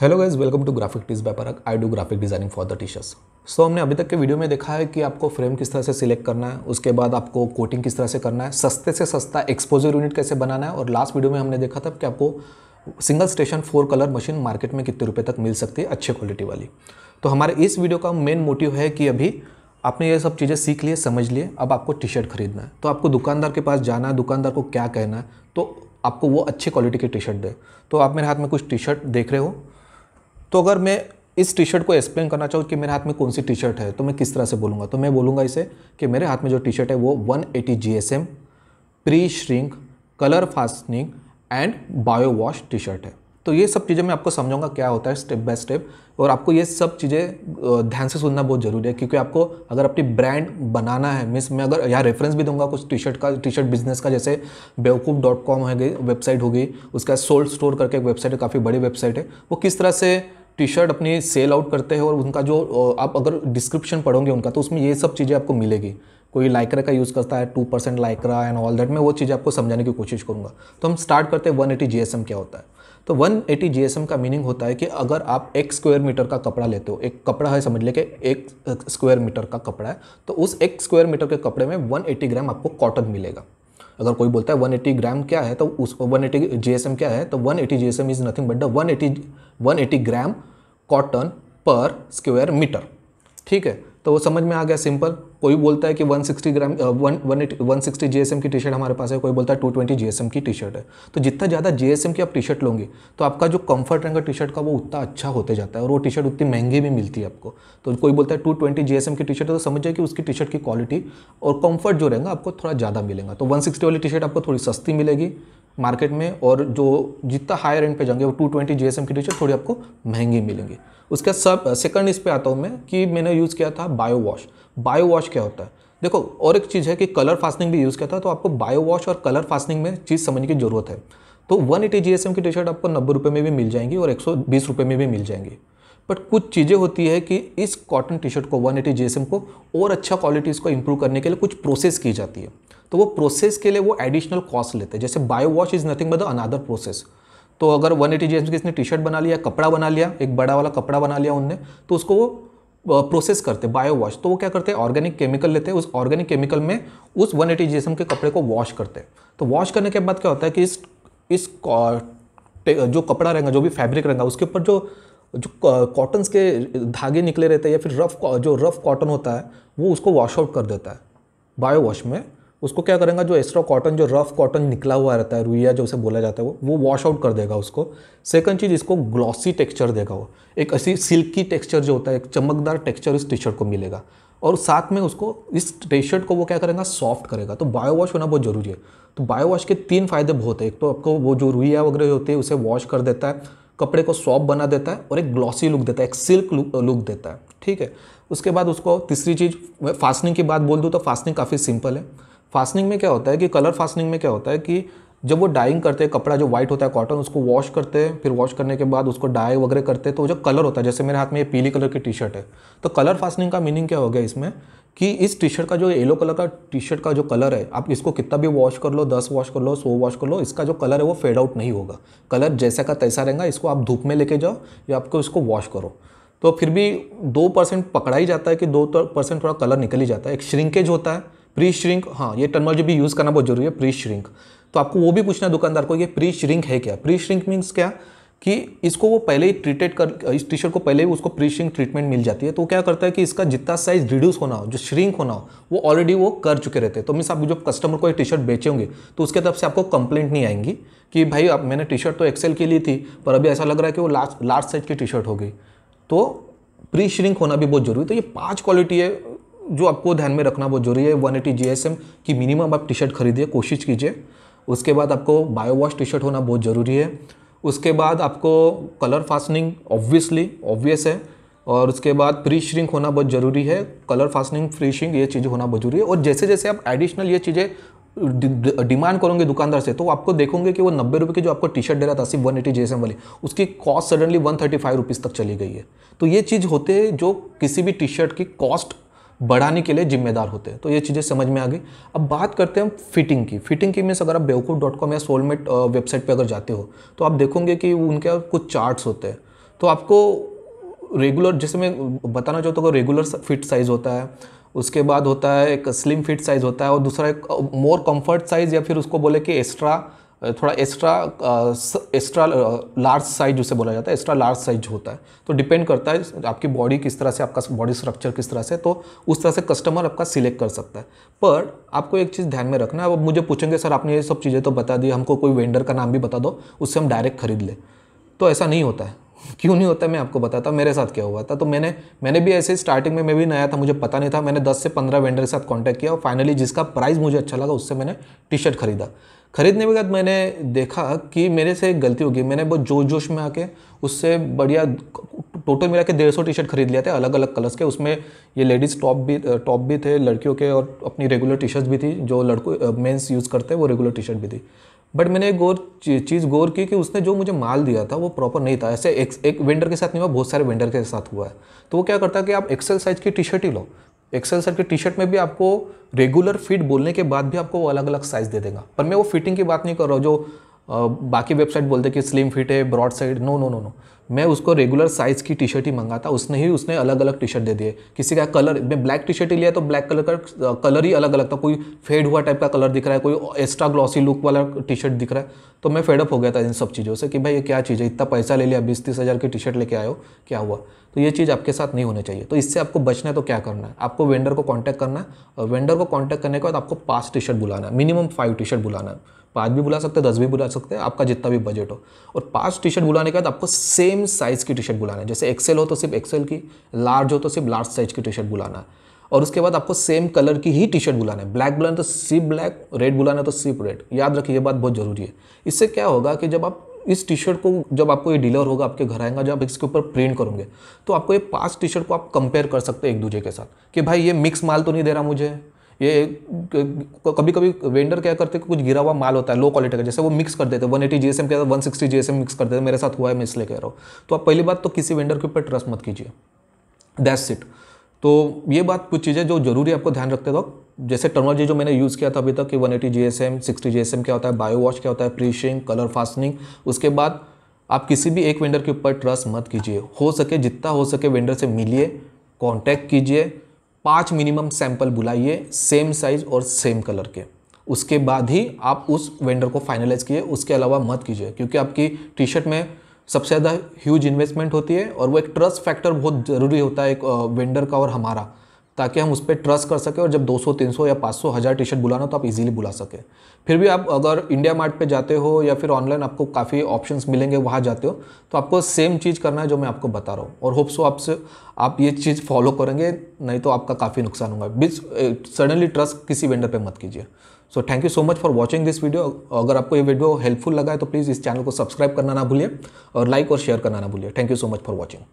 Hello guys, welcome to graphic tees by परक। I do graphic designing for the T-shirts. So हमने अभी तक के वीडियो में देखा है कि आपको फ्रेम किस तरह से सिलेक्ट करना है, उसके बाद आपको कोटिंग किस तरह से करना है, सस्ते से सस्ता एक्सपोजर यूनिट कैसे बनाना है, और लास्ट वीडियो में हमने देखा था कि आपको single station 4 colour machine market में कितने रुपये तक मिल सकती है अच्छे क्वालिटी वाली। तो हमारे इस वीडियो का मेन मोटिव है कि अभी आपने ये सब चीज़ें सीख लिए, समझ लिए, अब आपको टी शर्ट खरीदना है तो आपको दुकानदार के पास जाना है, दुकानदार को क्या कहना है तो आपको वो अच्छी क्वालिटी की टी शर्ट दे। तो आप मेरे हाथ में कुछ टी शर्ट देख रहे हो, तो अगर मैं इस टी शर्ट को एक्सप्लेन करना चाहूँ कि मेरे हाथ में कौन सी टी शर्ट है तो मैं किस तरह से बोलूँगा, तो मैं बोलूँगा इसे कि मेरे हाथ में जो टी शर्ट है वो 180 GSM pre shrink colour fastening and bio wash T shirt है। तो ये सब चीज़ें मैं आपको समझाऊंगा क्या होता है स्टेप बाय स्टेप, और आपको ये सब चीज़ें ध्यान से सुनना बहुत ज़रूरी है, क्योंकि आपको अगर अपनी ब्रांड बनाना है, मीन्स मैं अगर यहाँ रेफरेंस भी दूंगा कुछ टी शर्ट का, टी शर्ट बिजनेस का, जैसे Bewakoof.com है वेबसाइट होगी, उसका सोल्ड स्टोर करके एक वेबसाइट है, काफ़ी बड़ी वेबसाइट है, वो किस तरह से टी शर्ट अपनी सेल आउट करते हैं, और उनका जो आप अगर डिस्क्रिप्शन पढ़ोगे उनका तो उसमें ये सब चीज़ें आपको मिलेगी। कोई लाइक्रा का यूज़ करता है 2% लाइक्रा एंड ऑल दैट, मैं वो चीज़ें आपको समझाने की कोशिश करूँगा। तो हम स्टार्ट करते हैं 180 GSM क्या होता है। तो 180 GSM का मीनिंग होता है कि अगर आप 1 स्क्वायर मीटर का कपड़ा लेते हो, एक कपड़ा है समझ ले कि 1 स्क्वायर मीटर का कपड़ा है, तो उस 1 स्क्वायर मीटर के कपड़े में 180 ग्राम आपको कॉटन मिलेगा। अगर कोई बोलता है 180 ग्राम क्या है तो उस 180 GSM क्या है, तो 180 GSM is nothing but the 180 gram cotton per square metre. ठीक है, तो वो समझ में आ गया सिंपल। कोई बोलता है कि 160 GSM की टी शर्ट हमारे पास है, कोई बोलता है 220 GSM की टी शर्ट है। तो जितना ज़्यादा GSM की आप टी शर्ट लोगे तो आपका जो कंफर्ट रहेगा टी शर्ट का वो उतना अच्छा होते जाता है, और वो टी शर्ट उतनी महंगी भी मिलती है आपको। तो कोई बोलता है 220 GSM की टी शर्ट है, तो समझिए कि उसकी टी शर्ट की क्वालिटी और कम्फर्ट जो रहेगा आपको थोड़ा ज़्यादा मिलेगा। तो 160 वाली टी शर्ट आपको थोड़ी सस्ती मिलेगी मार्केट में, और जो जितना हायर एंड पे जाएंगे वो 220 GSM की टी शर्ट थोड़ी आपको महंगी मिलेंगी। उसका सब सेकंड इस पे आता हूँ मैं कि मैंने यूज़ किया था बायो वॉश। बायो वॉश क्या होता है देखो, और एक चीज़ है कि कलर फास्टनिंग भी यूज़ किया था, तो आपको बायो वॉश और कलर फास्टनिंग में चीज़ समझने की ज़रूरत है। तो 180 GSM की टी शर्ट आपको 90 रुपये में भी मिल जाएंगी और 120 रुपये में भी मिल जाएंगी, बट कुछ चीज़ें होती है कि इस कॉटन टी शर्ट को 180 GSM को और अच्छा क्वालिटी इसको इम्प्रूव करने के लिए कुछ प्रोसेस की जाती है, तो वो प्रोसेस के लिए वो एडिशनल कॉस्ट लेते हैं। जैसे bio wash is nothing but another process. तो अगर 180 GSM की इसने टी शर्ट बना लिया, कपड़ा बना लिया, एक बड़ा वाला कपड़ा बना लिया उनने, तो उसको वो प्रोसेस करते बायो वॉश। तो वो क्या करते हैं, ऑर्गेनिक केमिकल लेते हैं, उस ऑर्गेनिक केमिकल में उस 180 GSM के कपड़े को वॉश करते हैं। तो वॉश करने के बाद क्या होता है कि इस जो कपड़ा रहेगा, जो भी फैब्रिक रहेगा, उसके ऊपर जो कॉटन्स के धागे निकले रहते हैं या फिर रफ़ कॉटन होता है वो उसको वॉश आउट कर देता है बायो वॉश में। उसको क्या करेगा, जो एक्स्ट्रा कॉटन, जो रफ़ कॉटन निकला हुआ रहता है, रुइया जो उसे बोला जाता है, वो वॉश आउट कर देगा उसको। सेकंड चीज़, इसको ग्लॉसी टेक्सचर देगा, वो एक ऐसी सिल्की टेक्सचर जो होता है, एक चमकदार टेक्सचर इस टी शर्ट को मिलेगा, और साथ में उसको इस टी शर्ट को वो क्या करेगा, सॉफ्ट करेगा। तो बायो वॉश होना बहुत ज़रूरी है। तो बायो वॉश के 3 फायदे बहुत है। एक तो आपको वो जो रुइया वगैरह होती है उसे वॉश कर देता है, कपड़े को सॉफ्ट बना देता है, और एक ग्लॉसी लुक देता है, एक सिल्क लुक देता है। ठीक है, उसके बाद उसको तीसरी चीज़ मैं फास्टनिंग की बात बोल दूँ तो फास्टनिंग काफ़ी सिंपल है। फास्टनिंग में क्या होता है कि कलर फास्टनिंग में क्या होता है कि जब वो डाइंग करते हैं, कपड़ा जो व्हाइट होता है कॉटन उसको वॉश करते हैं, फिर वॉश करने के बाद उसको डाई वगैरह करते हैं, तो जो कलर होता है, जैसे मेरे हाथ में ये पीली कलर की टी शर्ट है, तो कलर फास्टनिंग का मीनिंग क्या हो गया इसमें कि इस टी शर्ट का जो येलो कलर का टी शर्ट का जो कलर है, आप इसको कितना भी वॉश कर लो, 10 वॉश कर लो, 100 वॉश कर लो, इसका जो कलर है वो फेड आउट नहीं होगा, कलर जैसा का तैसा रहेगा। इसको आप धूप में लेके जाओ या आपको इसको वॉश करो तो फिर भी 2% पकड़ा ही जाता है कि 2% थोड़ा कलर निकल ही जाता है। एक श्रिंकेज होता है, प्री श्रिंक, हाँ ये टर्मोलॉजी भी यूज़ करना बहुत जरूरी है, प्री श्रिंक। तो आपको वो भी पूछना है दुकानदार को, ये प्री श्रिंक है क्या। प्री श्रिंक मीन्स क्या कि इसको वो पहले ही ट्रीटेड कर, इस टी शर्ट को पहले ही उसको प्री श्रिंक ट्रीटमेंट मिल जाती है। तो क्या करता है कि इसका जितना साइज रिड्यूस होना हो, जो श्रिंक होना हो, वो ऑलरेडी वो कर चुके रहते हैं। तो मीन्स आप जो कस्टमर को ये टी शर्ट बेचेंगे तो उसके तरफ से आपको कंप्लेंट नहीं आएंगी कि भाई आप मैंने टी शर्ट तो एक्सेल की ली थी पर अभी ऐसा लग रहा है कि वो लार्ज साइज की टी शर्ट हो गई। तो प्री श्रिंक होना भी बहुत जरूरी है। तो ये 5 क्वालिटी है जो आपको ध्यान में रखना बहुत जरूरी है। 180 GSM की मिनिमम आप टी शर्ट खरीदिए, कोशिश कीजिए। उसके बाद आपको बायो वॉश टी शर्ट होना बहुत ज़रूरी है। उसके बाद आपको कलर फास्टनिंग ऑब्वियस है, और उसके बाद प्री श्रिंक होना बहुत ज़रूरी है, कलर फास्टनिंग, प्री श्रिंक, ये चीज़ें होना बहुत जरूरी है। और जैसे जैसे आप एडिशनल ये चीज़ें डिमांड करोगे दुकानदार से तो आपको देखोगे कि वो 90 रुपये की जो आपको टी शर्ट दे रहा था सिर्फ 180 GSM वाली, उसकी कॉस्ट सडनली 135 रुपीज़ तक चली गई है। तो ये चीज़ होते हैं जो किसी भी टी शर्ट की कॉस्ट बढ़ाने के लिए जिम्मेदार होते हैं। तो ये चीज़ें समझ में आ गई। अब बात करते हैं हम फिटिंग की। फिटिंग की मीन्स अगर आप Bewakoof.com या सोलमेट वेबसाइट पे अगर जाते हो तो आप देखोगे कि उनके कुछ चार्ट्स होते हैं। तो आपको रेगुलर, जैसे मैं बताना चाहता हूँ, रेगुलर फिट साइज़ होता है, उसके बाद होता है एक स्लिम फिट साइज़ होता है, और दूसरा एक मोर कंफर्ट साइज़, या फिर उसको बोले कि एक्स्ट्रा, थोड़ा एक्स्ट्रा लार्ज साइज उसे बोला जाता है, एक्स्ट्रा लार्ज साइज होता है। तो डिपेंड करता है आपकी बॉडी किस तरह से, आपका बॉडी स्ट्रक्चर किस तरह से, तो उस तरह से कस्टमर आपका सिलेक्ट कर सकता है। पर आपको एक चीज़ ध्यान में रखना है। अब मुझे पूछेंगे सर आपने ये सब चीज़ें तो बता दी, हमको कोई वेंडर का नाम भी बता दो उससे हम डायरेक्ट खरीद लें, तो ऐसा नहीं होता है। क्यों नहीं होता है मैं आपको बताता हूँ मेरे साथ क्या हुआ था। तो मैंने भी ऐसे स्टार्टिंग में, मैं भी नया था, मुझे पता नहीं था, मैंने 10 से 15 वेंडर के साथ कांटेक्ट किया और फाइनली जिसका प्राइस मुझे अच्छा लगा उससे मैंने टी शर्ट खरीदा। खरीदने के बाद मैंने देखा कि मेरे से एक गलती हो गई, मैंने बहुत जोश में आके उससे बढ़िया टोटल मिला के 150 टी शर्ट खरीद लिया थे अलग अलग कलर्स के। उसमें ये लेडीज़ टॉप भी थे लड़कियों के, और अपनी रेगुलर टी शर्ट्स भी थी जो लड़कों मेंस यूज़ करते हैं वो रेगुलर टी शर्ट भी थी। बट मैंने एक गौर की कि उसने जो मुझे माल दिया था वो प्रॉपर नहीं था। ऐसे एक वेंडर के साथ नहीं हुआ, बहुत सारे वेंडर के साथ हुआ है। तो वो क्या करता है कि आप एक्सेल साइज़ की टी शर्ट ही लो, एक्सेल साइज की टी शर्ट में भी आपको रेगुलर फिट बोलने के बाद भी आपको वो अलग अलग साइज़ दे देगा। पर मैं वो फिटिंग की बात नहीं कर रहा हूँ जो बाकी वेबसाइट बोलते कि स्लिम फिट है, ब्रॉड साइड, नो। मैं उसको रेगुलर साइज़ की टी शर्ट ही मंगाता, उसने अलग अलग टी शर्ट दे दिए। किसी का कलर, मैं ब्लैक टी शर्ट ही लिया तो ब्लैक कलर का कलर ही अलग अलग था, कोई फेड हुआ टाइप का कलर दिख रहा है, कोई एक्स्ट्रा ग्लॉसी लुक वाला टी शर्ट दिख रहा है। तो मैं फेडअप हो गया था इन सब चीज़ों से कि भाई ये क्या चीज़ है, इतना पैसा ले लिया, 20-30 हज़ार की टी शर्ट लेके आए हो, क्या हुआ। तो ये चीज़ आपके साथ नहीं होनी चाहिए। तो इससे आपको बचना है तो क्या करना है, आपको वेंडर को कॉन्टैक्ट करना है, और वेंडर को कॉन्टैक्ट करने के बाद आपको 5 टी शर्ट बुलाना है, मिनिमम 5 टी शर्ट बुलाना है। 5 भी बुला सकते हैं, 10 भी बुला सकते हैं, आपका जितना भी बजट हो। और 5 टी शर्ट बुलाने के बाद आपको सेम साइज़ की टी शर्ट बुलाना है। जैसे एक्सेल हो तो सिर्फ एक्सेल की, लार्ज हो तो सिर्फ लार्ज साइज़ की टी शर्ट बुलाना है, और उसके बाद आपको सेम कलर की ही टी शर्ट बुलाना है। ब्लैक बुलाना तो सिर्फ ब्लैक, रेड बुलाना तो सिर्फ रेड। याद रखिए ये बात बहुत ज़रूरी है। इससे क्या होगा कि जब आप इस टी शर्ट को, जब आपको ये डीलर होगा आपके घर आएगा, जब आप इसके ऊपर प्रिंट करोगे तो आपको ये 5 टी शर्ट को आप कंपेयर कर सकते हैं एक दूसरे के साथ कि भाई ये मिक्स माल तो नहीं दे रहा मुझे। ये कभी कभी वेंडर क्या करते हैं, कुछ गिरा हुआ माल होता है लो क्वालिटी का, जैसे वो मिक्स कर देते हैं, 180 GSM के साथ 160 GSM मिक्स कर देते हैं। मेरे साथ हुआ है, मैं इसलिए कह रहा हूँ। तो आप पहली बात तो किसी वेंडर के ऊपर ट्रस्ट मत कीजिए, दैट्स इट। तो ये बात कुछ चीज़ें जो जरूरी आपको ध्यान रखते हो। जैसे टर्मोलॉजी जो मैंने यूज़ किया था अभी तक कि 180 GSM, 60 GSM क्या होता है, बायो वॉश क्या होता है, प्री श्रिंक, कलर फास्टनिंग। उसके बाद आप किसी भी एक वेंडर के ऊपर ट्रस्ट मत कीजिए, हो सके जितना हो सके वेंडर से मिलिए, कॉन्टैक्ट कीजिए, 5 मिनिमम सैंपल बुलाइए सेम साइज़ और सेम कलर के, उसके बाद ही आप उस वेंडर को फाइनलाइज कीजिए, उसके अलावा मत कीजिए। क्योंकि आपकी टी शर्ट में सबसे ज़्यादा ह्यूज इन्वेस्टमेंट होती है, और वो एक ट्रस्ट फैक्टर बहुत ज़रूरी होता है एक वेंडर का और हमारा, ताकि हम उस पर ट्रस्ट कर सकें। और जब 200, 300 या 500, 1000 टी शर्ट बुलाना तो आप इजीली बुला सकें। फिर भी आप अगर इंडियामार्ट पे जाते हो या फिर ऑनलाइन आपको काफ़ी ऑप्शंस मिलेंगे, वहाँ जाते हो तो आपको सेम चीज़ करना है जो मैं आपको बता रहा हूँ। और होप्स हो आपसे आप ये चीज़ फॉलो करेंगे, नहीं तो आपका काफ़ी नुकसान होगा। सडनली ट्रस्ट किसी वेंडर पर मत कीजिए। So thank you so much for watching this video. अगर आपको ये वीडियो हेल्पफुल लगा है तो प्लीज़ इस चैनल को सब्सक्राइब करना ना भूलिए, और लाइक और शेयर करना ना भूलिए। Thank you so much for watching.